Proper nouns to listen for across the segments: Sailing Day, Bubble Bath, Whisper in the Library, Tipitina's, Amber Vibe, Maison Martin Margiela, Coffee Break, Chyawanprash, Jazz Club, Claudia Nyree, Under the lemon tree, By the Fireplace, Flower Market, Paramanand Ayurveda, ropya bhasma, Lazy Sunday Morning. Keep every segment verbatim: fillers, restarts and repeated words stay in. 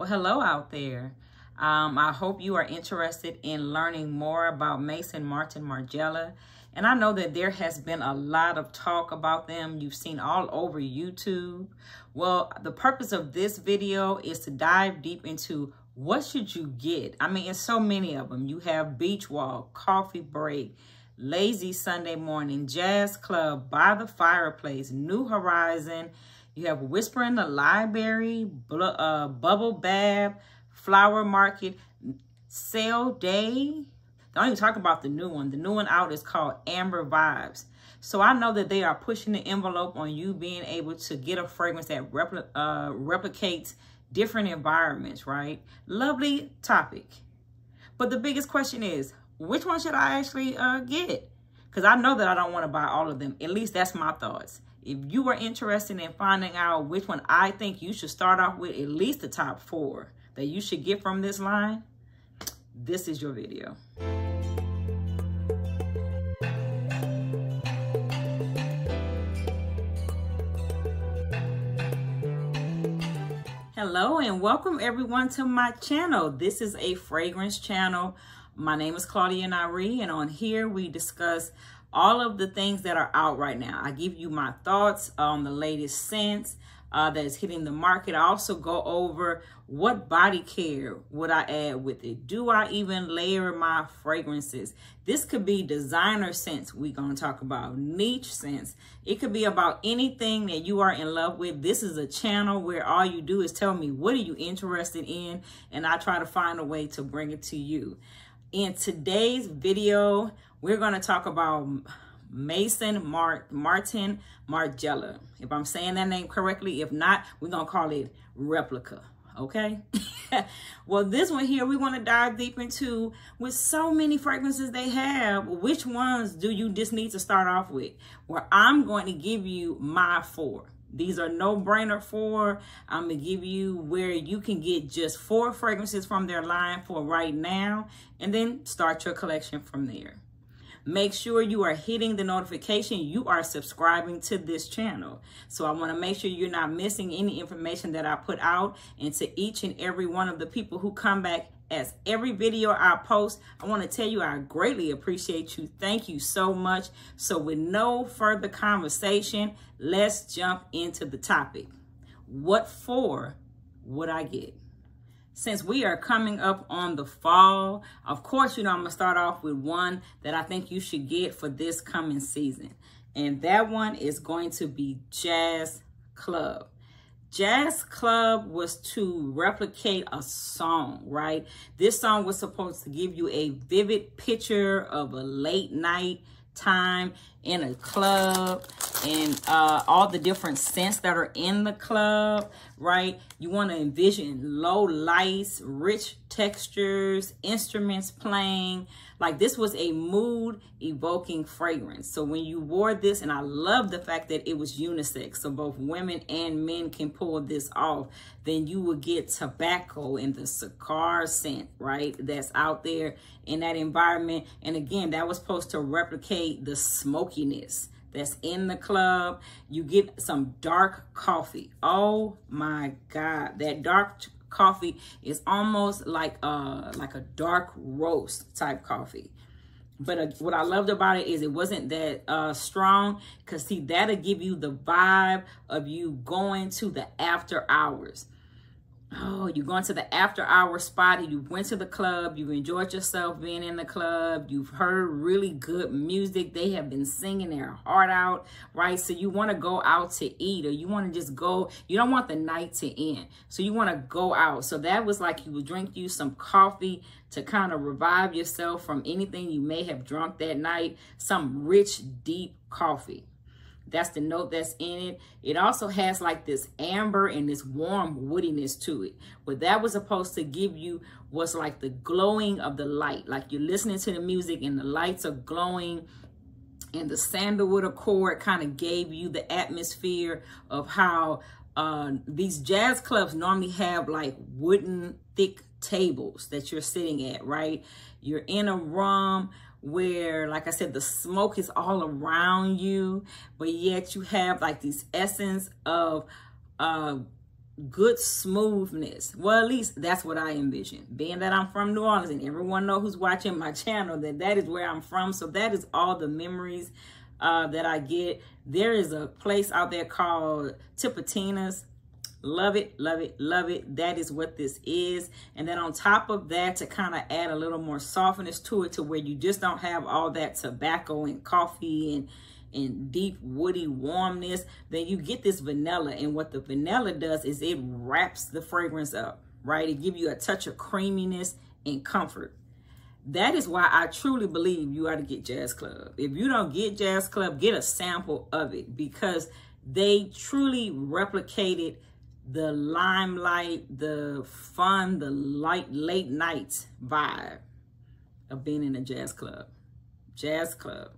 Well, hello out there. Um, I hope you are interested in learning more about Maison Martin Margiela. And I know that there has been a lot of talk about them. You've seen all over YouTube. Well, the purpose of this video is to dive deep into what should you get? I mean, it's so many of them. You have Beach Walk, Coffee Break, Lazy Sunday Morning, Jazz Club, By the Fireplace, New Horizon. You have Whisper in the Library, uh, Bubble Bath, Flower Market, Sailing Day. Don't even talk about the new one. The new one out is called Amber Vibes. So I know that they are pushing the envelope on you being able to get a fragrance that repli uh, replicates different environments, right? Lovely topic. But the biggest question is, which one should I actually uh, get? Because I know that I don't want to buy all of them. At least that's my thoughts. If you are interested in finding out which one I think you should start off with, at least the top four that you should get from this line, this is your video. Hello and welcome everyone to my channel. This is a fragrance channel. My name is Claudia Nyree, and on here we discuss all of the things that are out right now. I give you my thoughts on the latest scents uh, that is hitting the market. I also go over what body care would I add with it. Do I even layer my fragrances? This could be designer scents we're going to talk about, niche scents. It could be about anything that you are in love with. This is a channel where all you do is tell me what are you interested in, and I try to find a way to bring it to you. In today's video, we're going to talk about Maison Martin Margiela. If I'm saying that name correctly, if not, we're going to call it replica, okay? Well, this one here, we want to dive deep into, with so many fragrances they have, which ones do you just need to start off with? Well, I'm going to give you my four. These are no-brainer four. I'm going to give you where you can get just four fragrances from their line for right now, and then start your collection from there. Make sure you are hitting the notification. You are subscribing to this channel. So I want to make sure you're not missing any information that I put out. And to each and every one of the people who come back as every video I post, I want to tell you I greatly appreciate you. Thank you so much. So with no further conversation, let's jump into the topic. What for would I get? Since we are coming up on the fall, of course, you know, I'm going to start off with one that I think you should get for this coming season. And that one is going to be Jazz Club. Jazz Club was to replicate a song, right? This song was supposed to give you a vivid picture of a late night time in a club, and uh, all the different scents that are in the club, right? You want to envision low lights, rich textures, instruments playing. Like, this was a mood evoking fragrance. So when you wore this, and I love the fact that it was unisex, so both women and men can pull this off, then you will get tobacco and the cigar scent, right? That's out there in that environment. And again, that was supposed to replicate the smokiness that's in the club. You get some dark coffee. Oh my God, that dark coffee is almost like uh like a dark roast type coffee. But uh, what I loved about it is it wasn't that uh, strong, because see, that'll give you the vibe of you going to the after hours. Oh, you're going to the after hour spot, and you went to the club, you enjoyed yourself being in the club, you've heard really good music, they have been singing their heart out, right? So you want to go out to eat, or you want to just go, you don't want the night to end, so you want to go out. So that was like, you would drink you some coffee to kind of revive yourself from anything you may have drunk that night, some rich, deep coffee. That's the note that's in it. It also has like this amber and this warm woodiness to it. What that was supposed to give you was like the glowing of the light. Like, you're listening to the music and the lights are glowing, and the sandalwood accord kind of gave you the atmosphere of how uh, these jazz clubs normally have like wooden thick tables that you're sitting at, right? You're in a room where, like I said, the smoke is all around you, but yet you have like this essence of uh, good smoothness. Well, at least that's what I envision. Being that I'm from New Orleans, and everyone know who's watching my channel that that is where I'm from. So that is all the memories uh, that I get. There is a place out there called Tipitina's. Love it, love it, love it. That is what this is. And then on top of that, to kind of add a little more softness to it, to where you just don't have all that tobacco and coffee and and deep woody warmness, then you get this vanilla. And what the vanilla does is it wraps the fragrance up, right? It gives you a touch of creaminess and comfort. That is why I truly believe you ought to get Jazz Club. If you don't get Jazz Club, get a sample of it, because they truly replicated the limelight, the fun, the light late night vibe of being in a jazz club. Jazz Club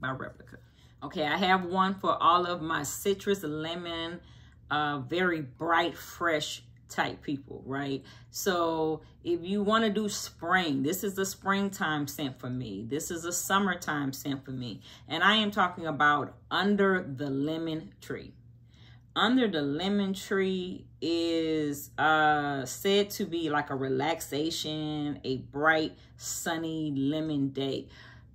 by Replica. Okay, I have one for all of my citrus, lemon, uh, very bright, fresh type people, right? So if you want to do spring, this is the springtime scent for me. This is a summertime scent for me. And I am talking about Under the Lemon Tree. Under the Lemon Tree is uh, said to be like a relaxation, a bright, sunny lemon day.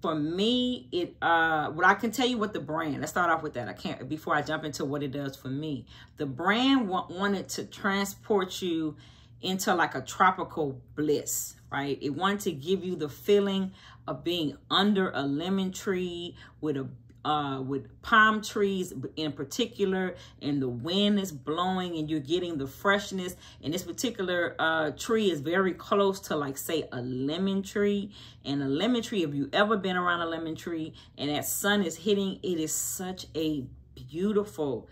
For me, it uh, well, I can tell you what the brand, let's start off with that. I can't, before I jump into what it does for me. The brand wa- wanted to transport you into like a tropical bliss, right? It wanted to give you the feeling of being under a lemon tree with a Uh, with palm trees in particular, and the wind is blowing and you're getting the freshness. And this particular uh, tree is very close to, like, say, a lemon tree. And a lemon tree, if you've ever been around a lemon tree and that sun is hitting, it is such a beautiful,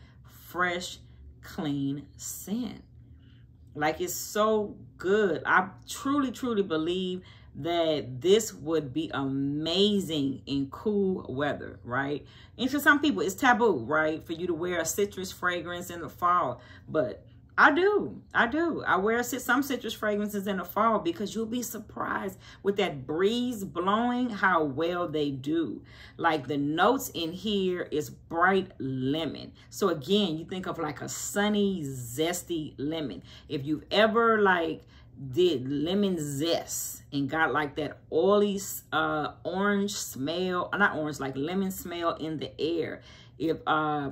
fresh, clean scent. Like, it's so good. I truly, truly believe that this would be amazing in cool weather, right? And for some people, it's taboo, right, for you to wear a citrus fragrance in the fall. But I do, I do. I wear some citrus fragrances in the fall because you'll be surprised with that breeze blowing how well they do. Like, the notes in here is bright lemon. So again, you think of like a sunny, zesty lemon. If you've ever, like, did lemon zest and got like that oily uh orange smell, not orange, like lemon smell in the air. If uh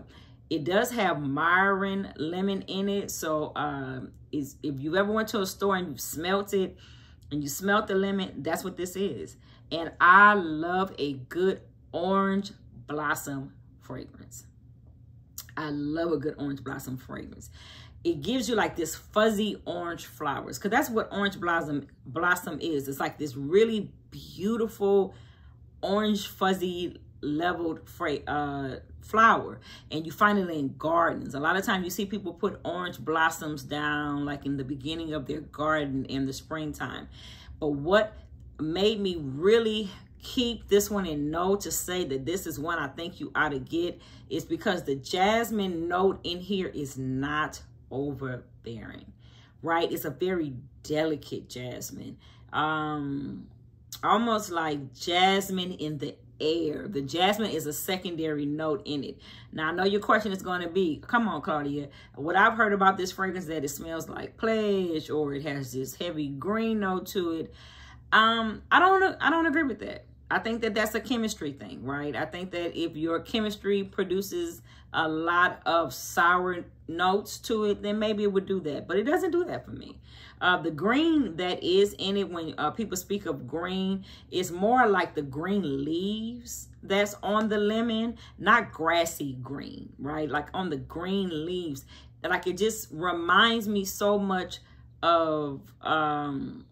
it does have Myron lemon in it, so um is if you ever went to a store and you smelt it and you smelt the lemon, that's what this is. And I love a good orange blossom fragrance. I love a good orange blossom fragrance. It gives you like this fuzzy orange flowers, because that's what orange blossom blossom is. It's like this really beautiful orange fuzzy leveled uh, flower, and you find it in gardens. A lot of times you see people put orange blossoms down like in the beginning of their garden in the springtime. But what made me really keep this one and know to say that this is one I think you ought to get is because the jasmine note in here is not overbearing, right? It's a very delicate jasmine, um almost like jasmine in the air. The jasmine is a secondary note in it. Now I know your question is going to be, come on Claudia, what I've heard about this fragrance that it smells like pledge, or it has this heavy green note to it. um I don't I don't agree with that. I think that that's a chemistry thing, right? I think that if your chemistry produces a lot of sour notes to it, then maybe it would do that. But it doesn't do that for me. Uh, the green that is in it, when uh, people speak of green, is more like the green leaves that's on the lemon, not grassy green, right? Like on the green leaves. Like, it just reminds me so much of... Um,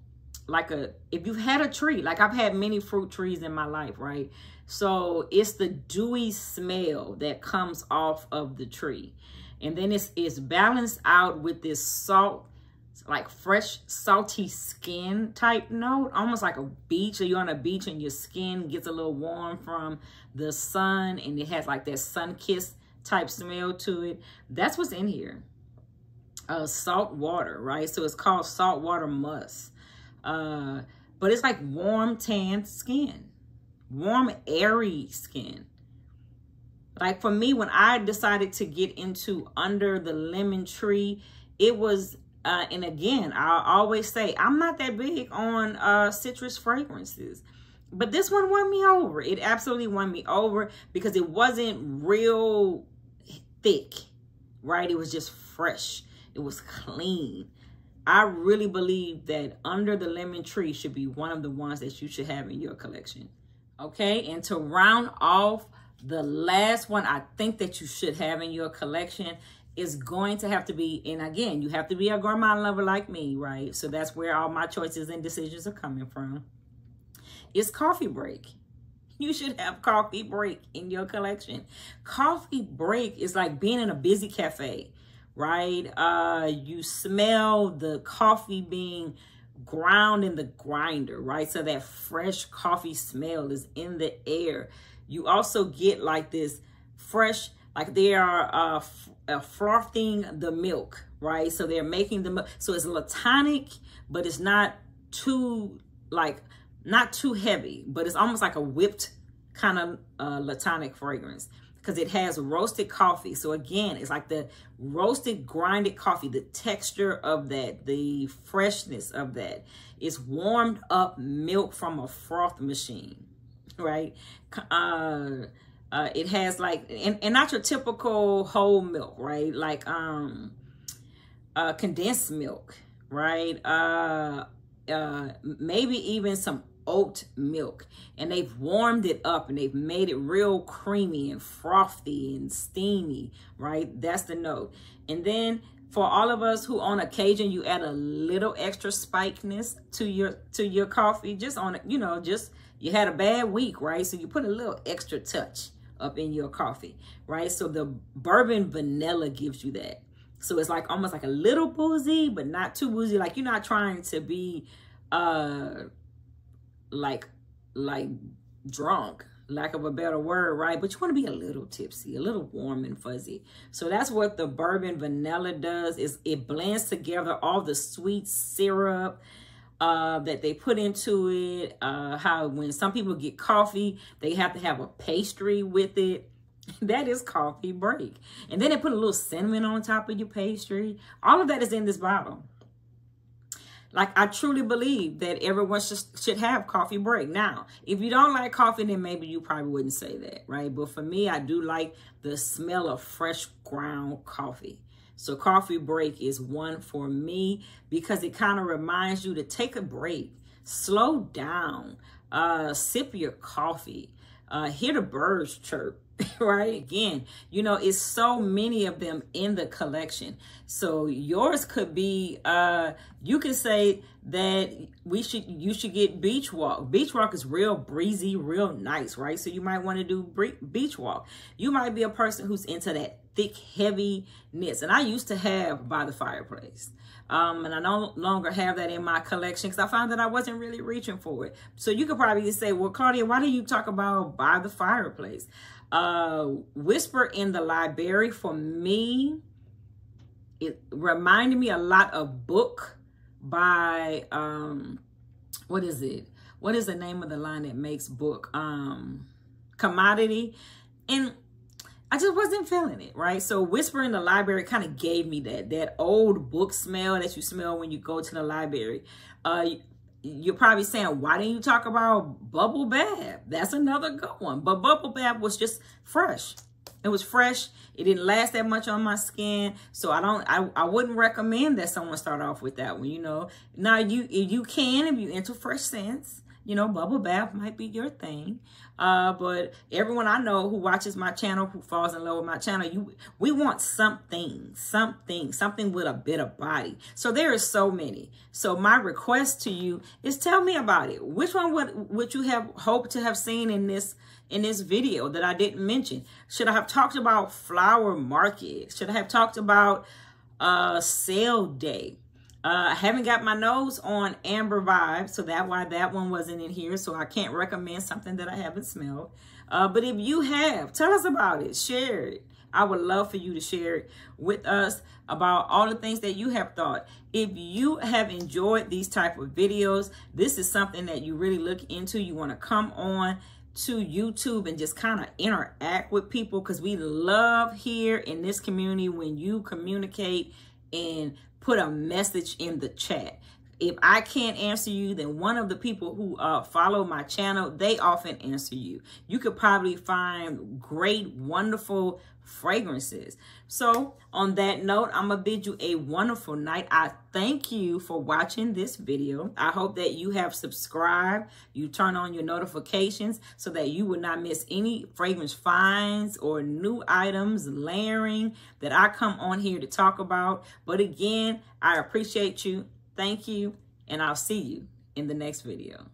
like a, if you've had a tree, like I've had many fruit trees in my life, right? So it's the dewy smell that comes off of the tree. And then it's, it's balanced out with this salt, like fresh, salty skin type note, almost like a beach, or you're on a beach and your skin gets a little warm from the sun, and it has like that sun-kissed type smell to it. That's what's in here. Uh, salt water, right? So it's called saltwater musk. Uh, but it's like warm, tan skin, warm, airy skin. Like for me, when I decided to get into Under the Lemon Tree, it was, uh, and again, I always say, I'm not that big on uh, citrus fragrances, but this one won me over. It absolutely won me over because it wasn't real thick, right? It was just fresh. It was clean. I really believe that Under the Lemon Tree should be one of the ones that you should have in your collection. Okay, and to round off, the last one I think that you should have in your collection is going to have to be, and again, you have to be a gourmand lover like me, right? So that's where all my choices and decisions are coming from. It's Coffee Break. You should have Coffee Break in your collection. Coffee Break is like being in a busy cafe, right? Uh, you smell the coffee being ground in the grinder, right? So that fresh coffee smell is in the air. You also get like this fresh, like they are uh, f uh, frothing the milk, right? So they're making the milk. So it's latonic, but it's not too like, not too heavy, but it's almost like a whipped kind of uh, latonic fragrance because it has roasted coffee. So again, it's like the roasted grinded coffee, the texture of that, the freshness of that. It's warmed up milk from a froth machine. Right, uh, uh, it has like, and, and not your typical whole milk, right? Like um, uh, condensed milk, right? Uh, uh, maybe even some oat milk, and they've warmed it up and they've made it real creamy and frothy and steamy, right? That's the note. And then for all of us who on occasion you add a little extra spikiness to your to your coffee, just on you know just. You had a bad week, right? So you put a little extra touch up in your coffee, right? So the bourbon vanilla gives you that. So it's like almost like a little boozy, but not too boozy. Like you're not trying to be uh, like, like drunk, lack of a better word, right? But you want to be a little tipsy, a little warm and fuzzy. So that's what the bourbon vanilla does is it blends together all the sweet syrup, Uh, that they put into it, uh, how when some people get coffee, they have to have a pastry with it. That is Coffee Break. And then they put a little cinnamon on top of your pastry. All of that is in this bottle. Like, I truly believe that everyone should, should have Coffee Break. Now, if you don't like coffee, then maybe you probably wouldn't say that, right? But for me, I do like the smell of fresh ground coffee. So Coffee Break is one for me because it kind of reminds you to take a break, slow down, uh, sip your coffee, uh, hear the birds chirp, right? Again, you know, it's so many of them in the collection. So yours could be, uh, you could say that we should, you should get Beach Walk. Beach Walk is real breezy, real nice, right? So you might want to do Beach Walk. You might be a person who's into that thick, heaviness. And I used to have By the Fireplace. Um, and I no longer have that in my collection because I found that I wasn't really reaching for it. So you could probably just say, well, Claudia, why do you talk about By the Fireplace? Uh, Whisper in the Library, for me, it reminded me a lot of Book by, um, what is it? What is the name of the line that makes Book? Um, Commodity. And I just wasn't feeling it, right? So Whisper in the Library kind of gave me that, that old book smell that you smell when you go to the library. Uh, you're probably saying, why didn't you talk about Bubble Bath? That's another good one. But Bubble Bath was just fresh. It was fresh. It didn't last that much on my skin. So I don't, I, I wouldn't recommend that someone start off with that one, you know. Now you, you can, if you into fresh scents, you know, Bubble Bath might be your thing. Uh, but everyone I know who watches my channel, who falls in love with my channel, you we want something, something, something with a bit of body. So there is so many. So my request to you is tell me about it. Which one would, would you have hoped to have seen in this in this video that I didn't mention? Should I have talked about Flower Market? Should I have talked about uh, Sale Day? Uh, I haven't got my nose on Amber Vibe, so that's why that one wasn't in here. So I can't recommend something that I haven't smelled. Uh, but if you have, tell us about it. Share it. I would love for you to share it with us about all the things that you have thought. If you have enjoyed these type of videos, this is something that you really look into. You want to come on to YouTube and just kind of interact with people because we love here in this community when you communicate and put a message in the chat. If I can't answer you, then one of the people who uh, follow my channel, they often answer you. You could probably find great, wonderful fragrances. So on that note, I'm gonna bid you a wonderful night. I thank you for watching this video. I hope that you have subscribed, you turn on your notifications so that you will not miss any fragrance finds or new items, layering that I come on here to talk about. But again, I appreciate you. Thank you, and I'll see you in the next video.